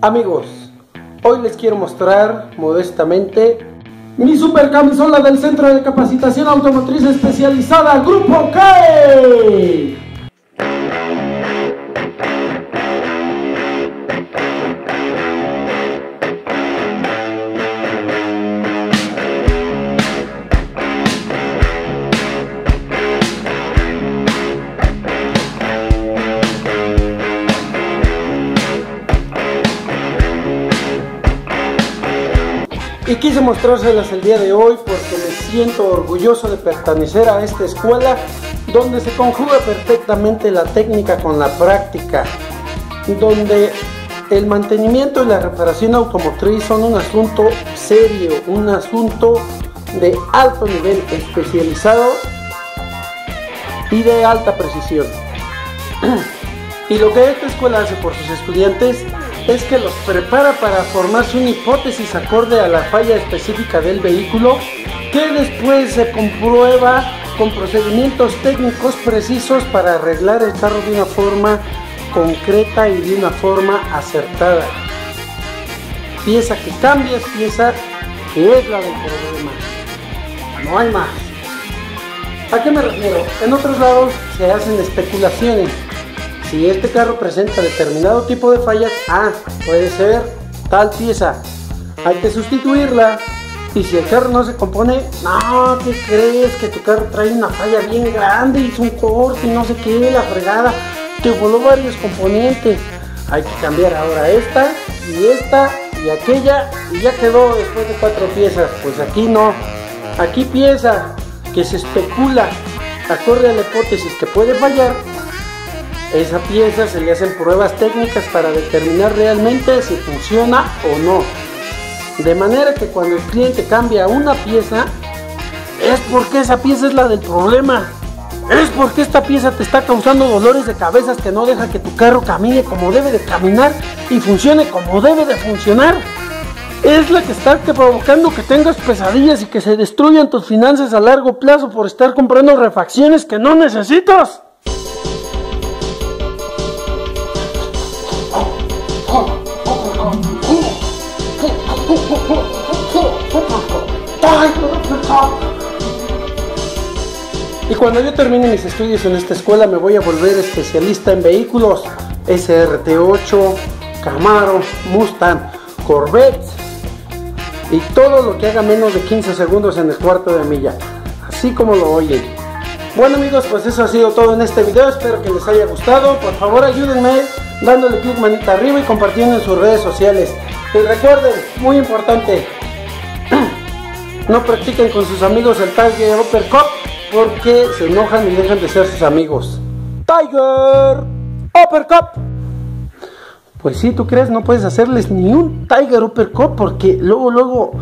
Amigos, hoy les quiero mostrar modestamente mi super camisola del Centro de Capacitación Automotriz Especializada Grupo CAE. Y quise mostrárselas el día de hoy porque me siento orgulloso de pertenecer a esta escuela donde se conjuga perfectamente la técnica con la práctica, donde el mantenimiento y la reparación automotriz son un asunto serio, un asunto de alto nivel especializado y de alta precisión. Y lo que esta escuela hace por sus estudiantes es que los prepara para formarse una hipótesis acorde a la falla específica del vehículo, que después se comprueba con procedimientos técnicos precisos para arreglar el carro de una forma concreta y de una forma acertada. Pieza que cambia es pieza que es la del problema. No hay más. ¿A qué me refiero? En otros lados se hacen especulaciones. Si este carro presenta determinado tipo de fallas, puede ser tal pieza, hay que sustituirla. Y si el carro no se compone, no, ¿qué crees? Que tu carro trae una falla bien grande, hizo un corte y no sé qué, la fregada, te voló varios componentes. Hay que cambiar ahora esta y aquella y ya quedó después de 4 piezas. Pues aquí no, aquí pieza que se especula acorde a la hipótesis que puede fallar. Esa pieza se le hacen pruebas técnicas para determinar realmente si funciona o no. De manera que cuando el cliente cambia una pieza, es porque esa pieza es la del problema. Es porque esta pieza te está causando dolores de cabeza que no deja que tu carro camine como debe de caminar y funcione como debe de funcionar. Es la que está provocando que tengas pesadillas y que se destruyan tus finanzas a largo plazo por estar comprando refacciones que no necesitas. Y cuando yo termine mis estudios en esta escuela me voy a volver especialista en vehículos SRT8, Camaro, Mustang, Corvette y todo lo que haga menos de 15 segundos en el cuarto de milla, así como lo oyen. Bueno amigos, pues eso ha sido todo en este video, espero que les haya gustado. Por favor ayúdenme dándole clic manita arriba y compartiendo en sus redes sociales. Y recuerden, muy importante, no practiquen con sus amigos el Tiger Uppercut porque se enojan y dejan de ser sus amigos. ¡Tiger Uppercut! Pues si tú crees, no puedes hacerles ni un Tiger Uppercut porque luego,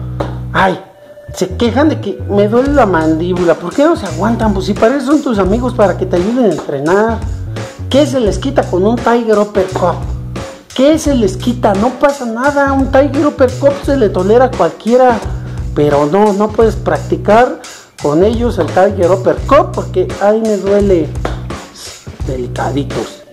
se quejan de que me duele la mandíbula. ¿Por qué no se aguantan? Pues si para eso son tus amigos, para que te ayuden a entrenar. ¿Qué se les quita con un Tiger Uppercut? ¿Qué se les quita? No pasa nada, un Tiger Uppercut se le tolera a cualquiera. Pero no puedes practicar con ellos el Tiger Uppercut porque ahí me duele. Delicaditos.